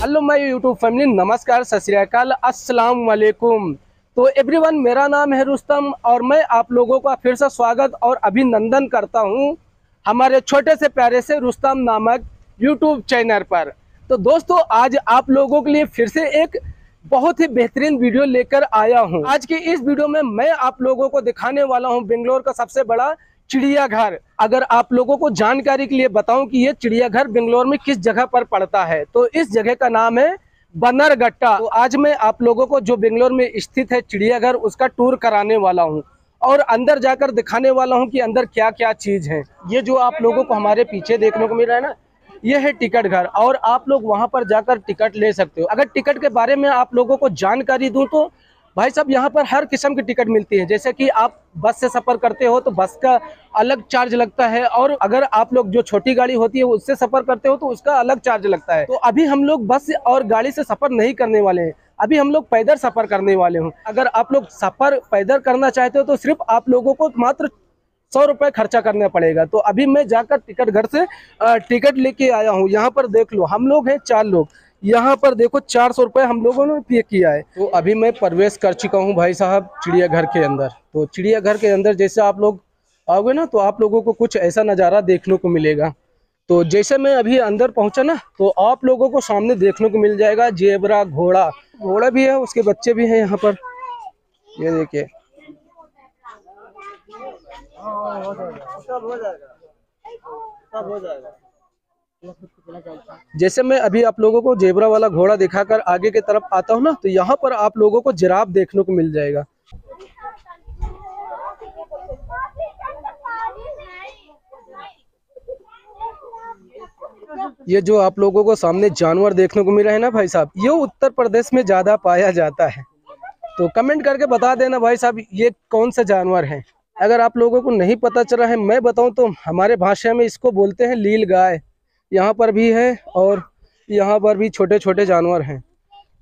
Hello my YouTube family, नमस्कार, सत श्री अकाल, अस्सलाम वालेकुम। तो एवरीवन, मेरा नाम है रुस्तम और मैं आप लोगों का फिर से स्वागत और अभिनंदन करता हूं हमारे छोटे से प्यारे से रुस्तम नामक यूट्यूब चैनल पर। तो दोस्तों, आज आप लोगों के लिए फिर से एक बहुत ही बेहतरीन वीडियो लेकर आया हूं। आज की इस वीडियो में मैं आप लोगों को दिखाने वाला हूँ बेंगलोर का सबसे बड़ा चिड़ियाघर। अगर आप लोगों को जानकारी के लिए बताऊं कि ये चिड़ियाघर बेंगलोर में किस जगह पर पड़ता है, तो इस जगह का नाम है बनरघट्टा। तो आज मैं आप लोगों को जो बेंगलोर में स्थित है चिड़ियाघर, उसका टूर कराने वाला हूं और अंदर जाकर दिखाने वाला हूं कि अंदर क्या क्या चीज है। ये जो आप लोगों को हमारे पीछे देखने को मिल रहा है ना, ये है टिकट घर और आप लोग वहाँ पर जाकर टिकट ले सकते हो। अगर टिकट के बारे में आप लोगों को जानकारी दूँ तो भाई साहब, यहाँ पर हर किस्म की टिकट मिलती है। जैसे कि आप बस से सफ़र करते हो तो बस का अलग चार्ज लगता है, और अगर आप लोग जो छोटी गाड़ी होती है उससे सफ़र करते हो तो उसका अलग चार्ज लगता है। तो अभी हम लोग बस और गाड़ी से सफ़र नहीं करने वाले हैं, अभी हम लोग पैदल सफ़र करने वाले हों। अगर आप लोग सफ़र पैदल करना चाहते हो तो सिर्फ आप लोगों को मात्र 100 रुपये खर्चा करना पड़ेगा। तो अभी मैं जाकर टिकट घर से टिकट लेके आया हूँ। यहाँ पर देख लो, हम लोग हैं 4 लोग। यहाँ पर देखो 400 रुपये हम लोगों ने पे किया है। तो अभी मैं प्रवेश कर चुका हूँ भाई साहब चिड़ियाघर के अंदर। तो चिड़ियाघर के अंदर जैसे आप लोग आओगे ना तो आप लोगों को कुछ ऐसा नज़ारा देखने को मिलेगा। तो जैसे मैं अभी अंदर पहुँचा ना तो आप लोगों को सामने देखने को मिल जाएगा जेबरा, घोड़ा भी है, उसके बच्चे भी हैं यहाँ पर। ये देखिए, सब हो जाएगा। जैसे मैं अभी आप लोगों को जेबरा वाला घोड़ा दिखाकर आगे की तरफ आता हूँ ना, तो यहाँ पर आप लोगों को जिराफ देखने को मिल जाएगा। ये जो आप लोगों को सामने जानवर देखने को मिल रहे हैं ना भाई साहब, ये उत्तर प्रदेश में ज्यादा पाया जाता है। तो कमेंट करके बता देना भाई साहब ये कौन सा जानवर है। अगर आप लोगों को नहीं पता चला है, मैं बताऊँ तो हमारे भाषा में इसको बोलते हैं लील गाय। यहाँ पर भी है और यहाँ पर भी छोटे छोटे जानवर हैं।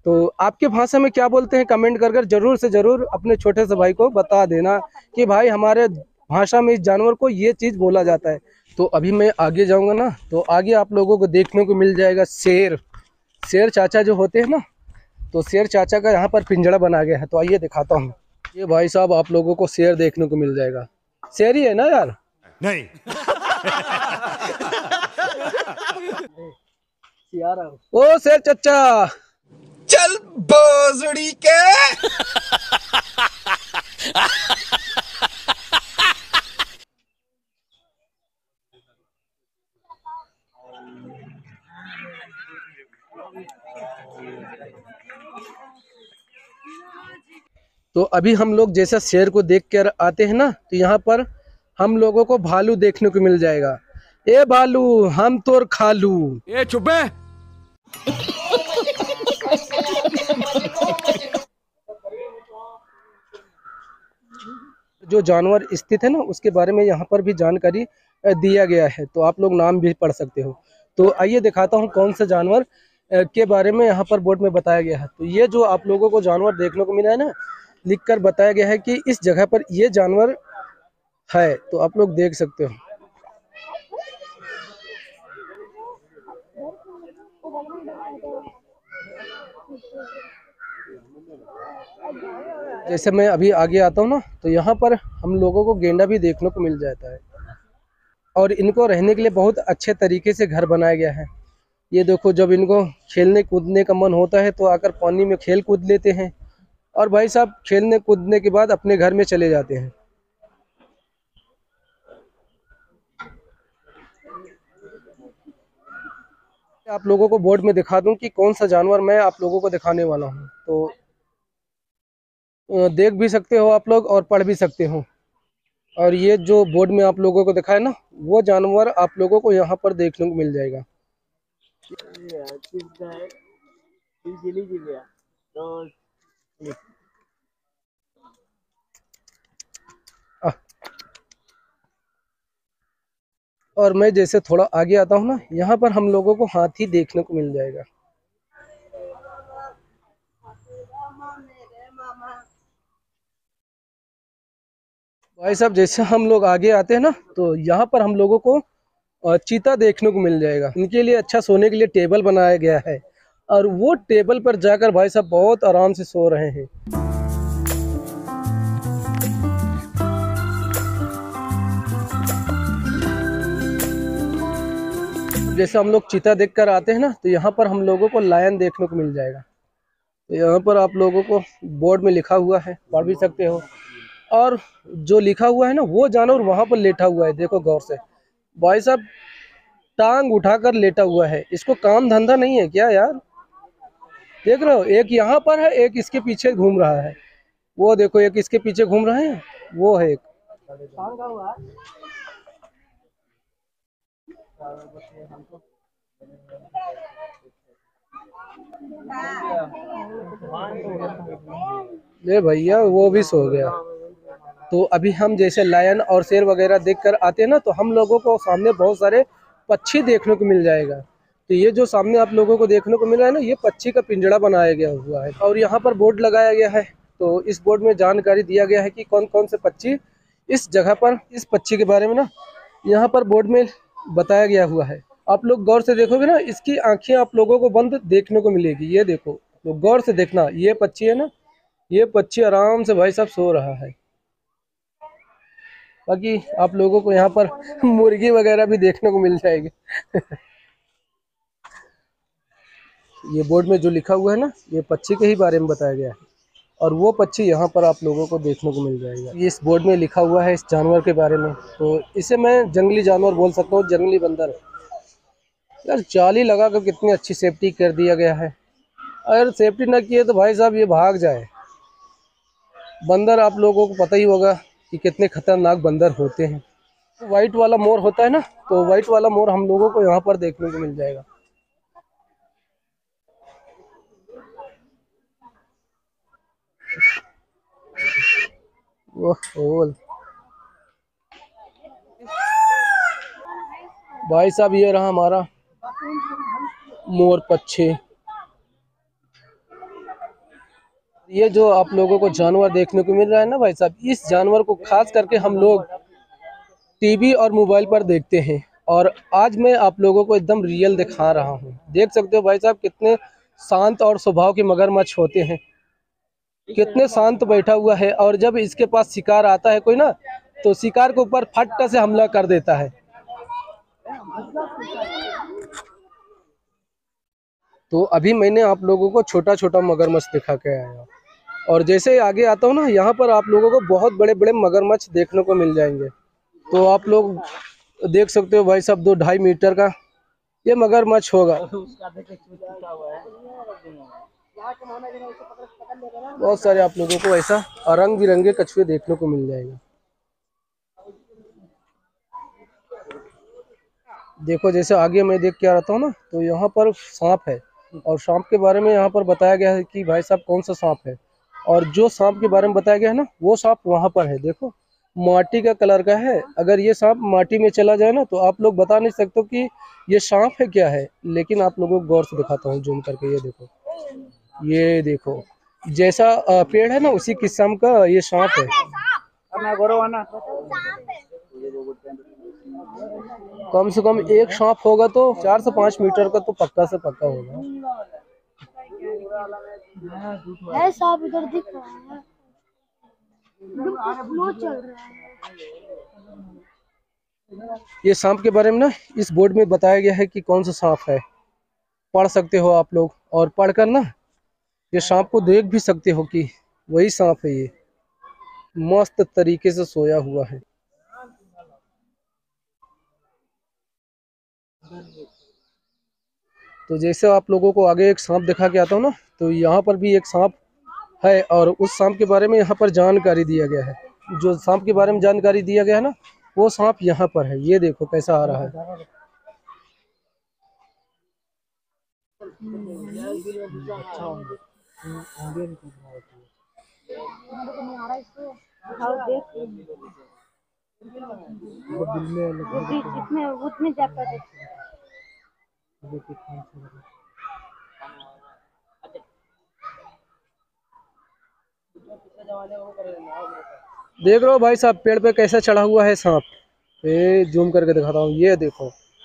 तो आपके भाषा में क्या बोलते हैं कमेंट कर ज़रूर से ज़रूर अपने छोटे से भाई को बता देना कि भाई हमारे भाषा में इस जानवर को ये चीज़ बोला जाता है। तो अभी मैं आगे जाऊँगा ना तो आगे आप लोगों को देखने को मिल जाएगा शेर चाचा जो होते हैं ना, तो शेर चाचा का यहाँ पर पिंजड़ा बना गया है। तो आइए दिखाता हूँ। ये भाई साहब आप लोगों को शेर देखने को मिल जाएगा। शेर ही है ना यार? नहीं। ओ शेर चच्चा, चल बोजड़ी के। तो अभी हम लोग जैसा शेर को देख कर आते हैं ना तो यहाँ पर हम लोगों को भालू देखने को मिल जाएगा। ए भालू हम तोर खालू, ए चुप है। जो जानवर स्थित है ना उसके बारे में यहाँ पर भी जानकारी दिया गया है, तो आप लोग नाम भी पढ़ सकते हो। तो आइए दिखाता हूँ कौन से जानवर के बारे में यहाँ पर बोर्ड में बताया गया है। तो ये जो आप लोगों को जानवर देखने को मिला है ना, लिखकर बताया गया है कि इस जगह पर ये जानवर है, तो आप लोग देख सकते हो। जैसे मैं अभी आगे आता हूँ ना तो यहाँ पर हम लोगों को गेंडा भी देखने को मिल जाता है, और इनको रहने के लिए बहुत अच्छे तरीके से घर बनाया गया है। ये देखो, जब इनको खेलने कूदने का मन होता है तो आकर पानी में खेल कूद लेते हैं, और भाई साहब खेलने कूदने के बाद अपने घर में चले जाते हैं। आप लोगों को बोर्ड में दिखा दूं कि कौन सा जानवर मैं आप लोगों को दिखाने वाला हूं, तो देख भी सकते हो आप लोग और पढ़ भी सकते हो। और ये जो बोर्ड में आप लोगों को दिखाया ना, वो जानवर आप लोगों को यहाँ पर देखने को मिल जाएगा। और मैं जैसे थोड़ा आगे आता हूँ ना, यहाँ पर हम लोगों को हाथी देखने को मिल जाएगा। भाई साहब जैसे हम लोग आगे आते हैं ना, तो यहाँ पर हम लोगों को चीता देखने को मिल जाएगा। इनके लिए अच्छा सोने के लिए टेबल बनाया गया है और वो टेबल पर जाकर भाई साहब बहुत आराम से सो रहे हैं। जैसे हम लोग चीता देखकर आते हैं ना, तो यहाँ पर हम लोगों को लायन देखने को मिल जाएगा। तो यहाँ पर आप लोगों को बोर्ड में लिखा हुआ है, पढ़ भी सकते हो। और जो लिखा हुआ है ना, वो जानवर वहाँ पर लेटा हुआ है, देखो गौर से भाई साहब, टांग उठाकर लेटा हुआ है। इसको काम धंधा नहीं है क्या यार? देख रहे हो, एक यहाँ पर है, एक इसके पीछे घूम रहा है। वो देखो, एक इसके पीछे घूम रहा है, वो है एक। ले भैया, वो भी सो गया। तो अभी हम जैसे लायन और शेर वगैरह देखकर आते हैं ना, तो हम लोगों को सामने बहुत सारे पक्षी देखने को मिल जाएगा। तो ये जो सामने आप लोगों को देखने को मिल रहा है ना, ये पक्षी का पिंजड़ा बनाया गया हुआ है। और यहाँ पर बोर्ड लगाया गया है, तो इस बोर्ड में जानकारी दिया गया है कि कौन कौन से पक्षी इस जगह पर, इस पक्षी के बारे में ना यहाँ पर बोर्ड में बताया गया हुआ है। आप लोग गौर से देखोगे ना, इसकी आंखें आप लोगों को बंद देखने को मिलेगी। ये देखो, लोग गौर से देखना, ये पक्षी है ना, ये पक्षी आराम से भाई साहब सो रहा है। बाकी आप लोगों को यहाँ पर मुर्गी वगैरह भी देखने को मिल जाएगी। ये बोर्ड में जो लिखा हुआ है ना, ये पक्षी के ही बारे में बताया गया है और वो पक्षी यहाँ पर आप लोगों को देखने को मिल जाएगा। ये इस बोर्ड में लिखा हुआ है इस जानवर के बारे में, तो इसे मैं जंगली जानवर बोल सकता हूँ, जंगली बंदर। यार जाली लगा कर कितनी अच्छी सेफ्टी कर दिया गया है, अगर सेफ्टी ना किए तो भाई साहब ये भाग जाए। बंदर आप लोगों को पता ही होगा कि कितने खतरनाक बंदर होते हैं। वाइट वाला मोर होता है ना, तो वाइट वाला मोर हम लोगों को यहाँ पर देखने को मिल जाएगा। भाई साहब ये रहा हमारा मोर पक्षी। ये जो आप लोगों को जानवर देखने को मिल रहा है ना भाई साहब, इस जानवर को खास करके हम लोग टीवी और मोबाइल पर देखते हैं, और आज मैं आप लोगों को एकदम रियल दिखा रहा हूँ। देख सकते हो भाई साहब कितने शांत और स्वभाव के मगरमच्छ होते हैं, कितने शांत बैठा हुआ है। और जब इसके पास शिकार आता है कोई ना, तो शिकार के ऊपर फट्टा से हमला कर देता है। तो अभी मैंने आप लोगों को छोटा छोटा मगरमच्छ दिखा के आया हूँ, और जैसे आगे आता हूँ ना, यहाँ पर आप लोगों को बहुत बड़े बड़े मगरमच्छ देखने को मिल जाएंगे। तो आप लोग देख सकते हो भाई साहब, 2-2.5 मीटर का ये मगरमच्छ होगा। बहुत सारे आप लोगों को ऐसा रंग बिरंगे कछुए देखने को मिल जाएगा। देखो जैसे आगे मैं देख के आ रहा हूँ ना, तो यहाँ पर सांप है, और सांप के बारे में यहाँ पर बताया गया है कि भाई साहब कौन सा सांप है। और जो सांप के बारे में बताया गया है ना, वो सांप वहाँ पर है। देखो माटी का कलर का है, अगर ये सांप माटी में चला जाए ना, तो आप लोग बता नहीं सकते कि ये सांप है क्या है। लेकिन आप लोगों को गौर से दिखाता हूँ जूम करके, ये देखो, ये देखो जैसा पेड़ है ना, उसी किस्म का ये सांप है। कम से कम एक सांप होगा तो 4 से 5 मीटर का तो पक्का से पक्का होगा। है सांप इधर दिख रहा है, चल रहा है। ये सांप के बारे में ना इस बोर्ड में बताया गया है कि कौन सा सांप है, पढ़ सकते हो आप लोग। और पढ़कर ना ये सांप को देख भी सकते हो कि वही सांप है। ये मस्त तरीके से सोया हुआ है। तो जैसे आप लोगों को आगे एक सांप दिखा के आता हूँ ना, तो यहाँ पर भी एक सांप है और उस सांप के बारे में यहाँ पर जानकारी दिया गया है। जो सांप के बारे में जानकारी दिया गया है ना, वो सांप यहाँ पर है। ये देखो कैसा आ रहा है। देख रहे हो भाई साहब, पेड़ पे कैसा चढ़ा हुआ है सांप। ये जूम करके दिखाता हूँ, ये देखो।